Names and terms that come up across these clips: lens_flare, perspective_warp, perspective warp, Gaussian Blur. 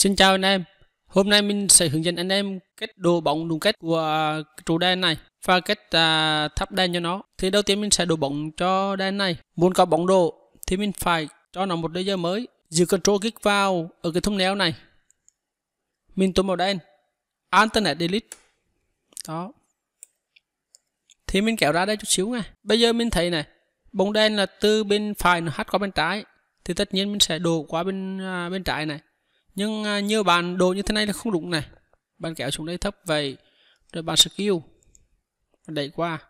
Xin chào anh em, hôm nay mình sẽ hướng dẫn anh em cách độ bóng đúng cách của trụ đèn này và cách thắp đèn cho nó. Thì đầu tiên mình sẽ độ bóng cho đèn này. Muốn có bóng độ thì mình phải cho nó một layer mới. Giữ Ctrl kích vào ở cái thumbnail này, mình tóm màu đen, Alternate Delete. Đó, thì mình kéo ra đây chút xíu nha. Bây giờ mình thấy này, bóng đen là từ bên phải nó hắt qua bên trái, thì tất nhiên mình sẽ đổ qua bên trái này. Nhưng nhiều bạn đồ như thế này là không đúng này. Bạn kéo xuống đây thấp vậy, rồi bạn skill đẩy qua,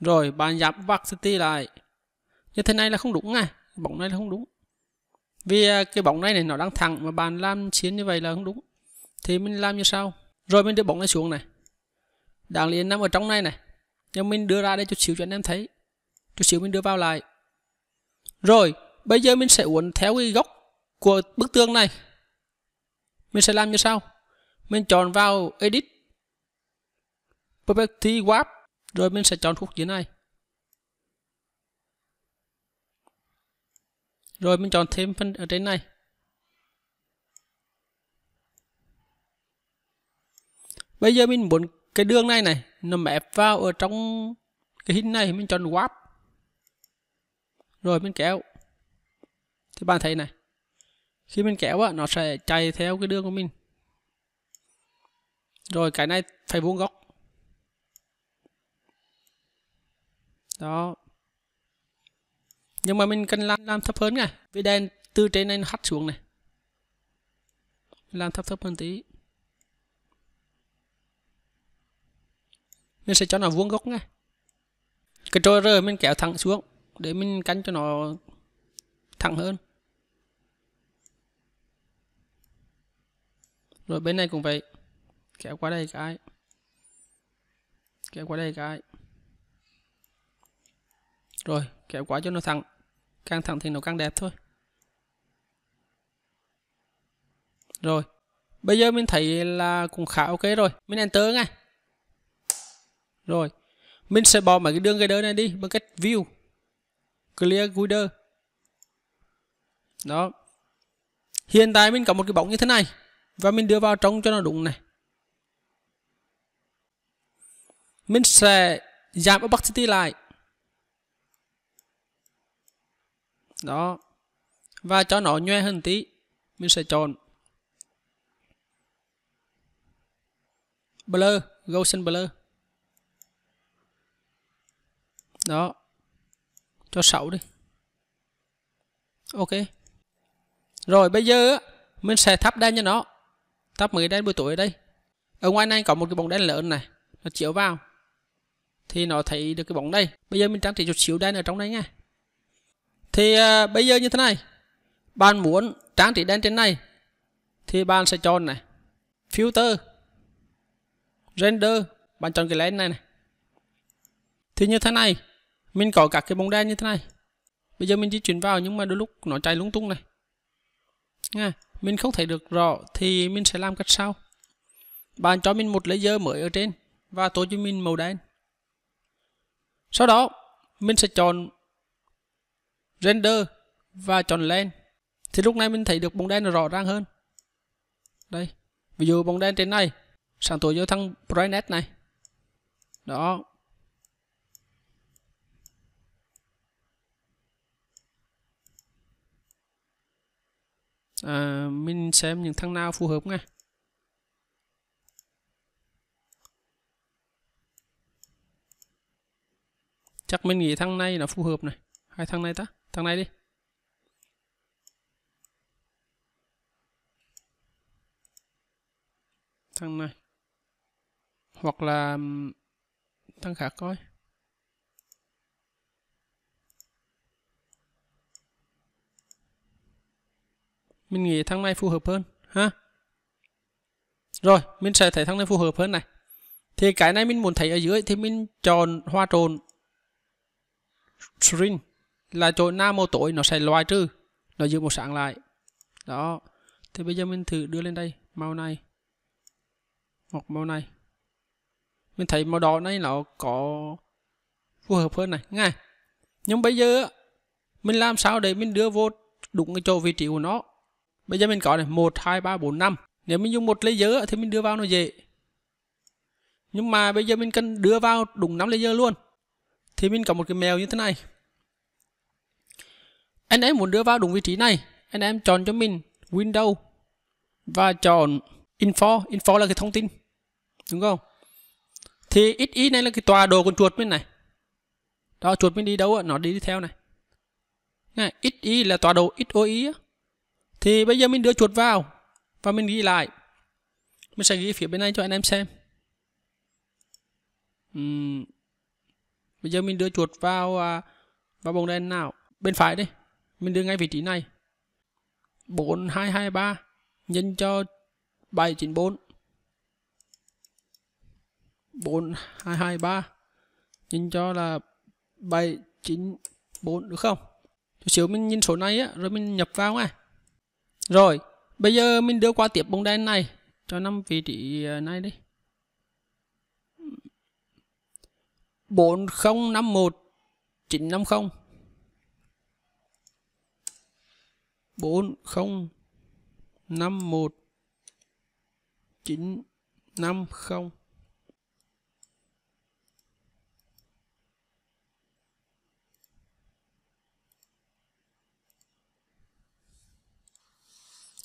rồi bạn giảm opacity lại. Như thế này là không đúng này, bóng này là không đúng. Vì cái bóng này nó đang thẳng mà bạn làm chiến như vậy là không đúng. Thì mình làm như sau. Rồi mình đưa bóng này xuống này, đáng lẽ nằm ở trong này này, nhưng mình đưa ra đây chút xíu cho anh em thấy. Chút xíu mình đưa vào lại. Rồi, bây giờ mình sẽ uốn theo cái góc của bức tường này. Mình sẽ làm như sau. Mình chọn vào Edit, Perspective Warp, rồi mình sẽ chọn khúc dưới này. Rồi mình chọn thêm phần ở trên này. Bây giờ mình muốn cái đường này này nó mép vào ở trong cái hình này, mình chọn Warp. Rồi mình kéo. Thì bạn thấy này, khi mình kéo á, nó sẽ chạy theo cái đường của mình. Rồi cái này phải vuông góc. Đó. Nhưng mà mình cần làm thấp hơn nha, vì đèn từ trên này nó hắt xuống này. Làm thấp hơn tí. Mình sẽ cho nó vuông góc nha. Ctrl R mình kéo thẳng xuống để mình canh cho nó thẳng hơn. Rồi bên này cũng vậy, kéo qua đây cái, kéo qua đây cái, rồi kéo qua cho nó thẳng. Càng thẳng thì nó càng đẹp thôi. Rồi bây giờ mình thấy là cũng khá ok rồi. Mình Enter ngay. Rồi mình sẽ bỏ mấy cái đường glider này đi bằng cách View, Clear Glider. Đó, hiện tại mình có một cái bóng như thế này và mình đưa vào trong cho nó đúng này. Mình sẽ giảm opacity lại. Đó, và cho nó nhòe hơn tí. Mình sẽ chọn Blur, Gaussian Blur. Đó, cho 6 đi. Ok. Rồi bây giờ mình sẽ thắp đèn cho nó. Thắp mấy đèn buổi tối ở đây. Ở ngoài này có một cái bóng đèn lớn này, nó chiếu vào thì nó thấy được cái bóng đây. Bây giờ mình trang trí chút xíu đèn ở trong đây nha. Thì bây giờ như thế này, bạn muốn trang trí đèn trên này thì bạn sẽ chọn này, Filter, Render. Bạn chọn cái lens này này. Thì như thế này, mình có các cái bóng đen như thế này. Bây giờ mình di chuyển vào nhưng mà đôi lúc nó chạy lung tung này. Nha, mình không thấy được rõ thì mình sẽ làm cách sau. Bạn cho mình một layer mới ở trên và tô cho mình màu đen. Sau đó mình sẽ chọn Render và chọn Lens. Thì lúc này mình thấy được bóng đen rõ ràng hơn. Đây, ví dụ bóng đen trên này sáng tối vô thằng Brightness này. Đó. Mình xem những thằng nào phù hợp nha. Chắc mình nghĩ thằng này nó phù hợp này. Hai thằng này ta, thằng này đi. Thằng này. Hoặc là thằng khác coi. Mình nghĩ thằng này phù hợp hơn ha. Rồi mình sẽ thấy thằng này phù hợp hơn này. Thì cái này mình muốn thấy ở dưới thì mình chọn Hoa trộn, String là chỗ nào màu tối nó sẽ loại trừ, nó giữ màu sáng lại. Đó, thì bây giờ mình thử đưa lên đây màu này hoặc màu này. Mình thấy màu đỏ này nó có phù hợp hơn này ngay. Nhưng bây giờ mình làm sao để mình đưa vô đúng cái chỗ vị trí của nó. Bây giờ mình có này 1, 2, 3, 4, 5. Nếu mình dùng một layer thì mình đưa vào nó dễ. Nhưng mà bây giờ mình cần đưa vào đúng 5 layer luôn thì mình có một cái mèo như thế này. Anh em muốn đưa vào đúng vị trí này, anh em chọn cho mình Window và chọn Info. Info là cái thông tin, đúng không? Thì XY này là cái tọa độ con chuột bên này. Đó, chuột mình đi đâu nó đi theo này. Này, XY là tọa độ XOY. Thì bây giờ mình đưa chuột vào và mình ghi lại. Mình sẽ ghi phía bên này cho anh em xem. Bây giờ mình đưa chuột vào bóng đèn nào, bên phải đi. Mình đưa ngay vị trí này. 4223 nhân cho 794. 4223 nhân cho là 794, được không? Chút xíu mình nhìn số này á, rồi mình nhập vào ngay. Rồi, bây giờ mình đưa qua tiếp bóng đen này cho 5 vị trí này đi. 4051950. 4051950.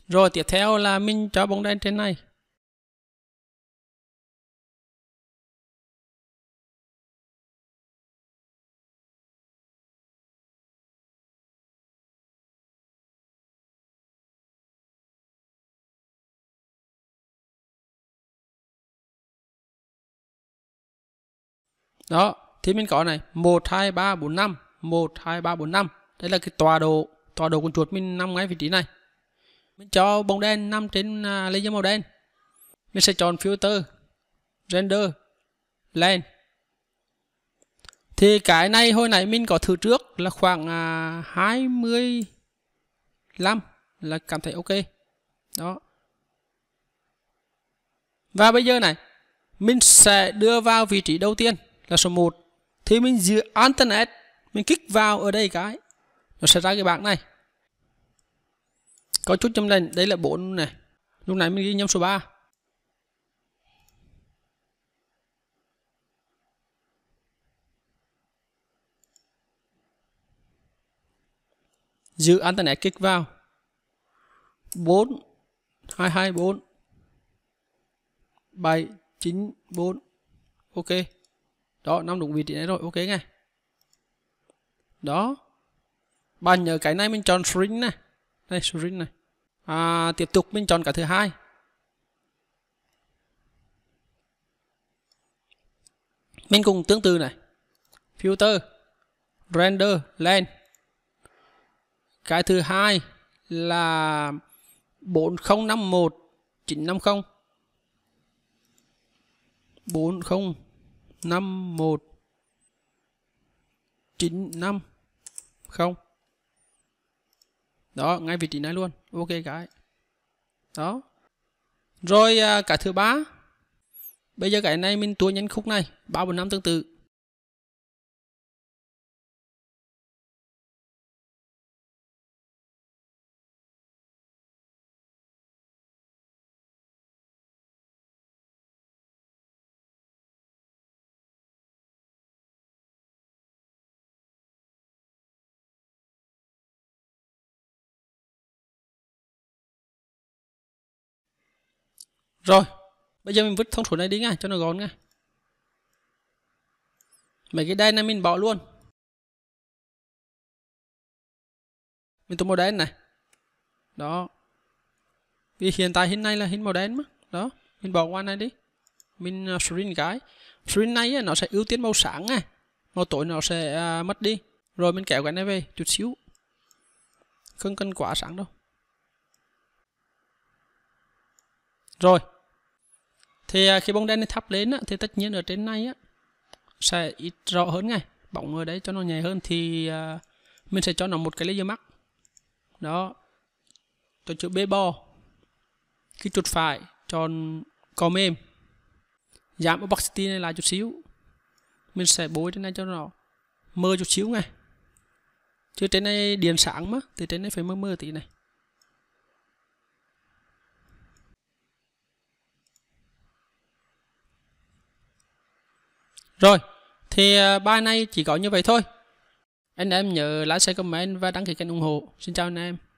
Rồi tiếp theo là mình cho bóng đen trên này. Đó, thì mình có này 1, 2, 3, 4, 5. 1, 2, 3, 4, 5. Đây là cái tọa độ con chuột mình nằm ngay vị trí này. Mình cho bóng đen nằm trên layer màu đen. Mình sẽ chọn Filter, Render, Lens. Thì cái này hồi nãy mình có thử trước là khoảng 25 là cảm thấy ok. Đó. Và bây giờ này, mình sẽ đưa vào vị trí đầu tiên là số 1. Thì mình giữ Internet, mình kích vào ở đây cái, nó sẽ ra cái bảng này. Có chút chấm lên, đây là 4 này. Lúc nãy mình ghi nhầm số 3. Giữ Internet kích vào. 4224 794. Ok. Đó, nằm đúng vị trí này rồi, ok ngay. Đó. Bạn nhớ cái này mình chọn string này. Đây, string này. Tiếp tục mình chọn cả thứ hai. Mình cùng tương tự này. Filter, Render, Lens. Cái thứ hai là 4051950. 4051950. Đó, ngay vị trí này luôn. Ok cái. Đó. Rồi cái thứ 3. Bây giờ cái này mình tua nhấn khúc này, 345 tương tự. Rồi, bây giờ mình vứt thông số này đi nha, cho nó gọn nha. Mấy cái đen này mình bỏ luôn. Mình tô màu đen này. Đó. Vì hiện tại hình này là hình màu đen mà. Đó, mình bỏ qua này đi. Mình shrink cái. Shrink này nó sẽ ưu tiên màu sáng nha. Màu tối nó sẽ mất đi. Rồi mình kéo cái này về chút xíu. Không cần quá sáng đâu. Rồi. Thì khi bóng đen này thắp lên thì tất nhiên ở trên này sẽ ít rõ hơn ngay. Bóng ở đấy cho nó nhẹ hơn thì mình sẽ cho nó một cái layer mask. Đó. Cho chữ bê bò. Khi chuột phải chọn cò mềm. Giảm opacity này lại chút xíu. Mình sẽ bôi trên này cho nó mờ chút xíu ngay. chứ trên này điện sáng mà, thì trên này phải mơ mơ tí này. Rồi, thì bài này chỉ có như vậy thôi. Anh em nhớ like, share, comment và đăng ký kênh ủng hộ. Xin chào anh em.